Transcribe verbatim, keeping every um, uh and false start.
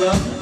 Love.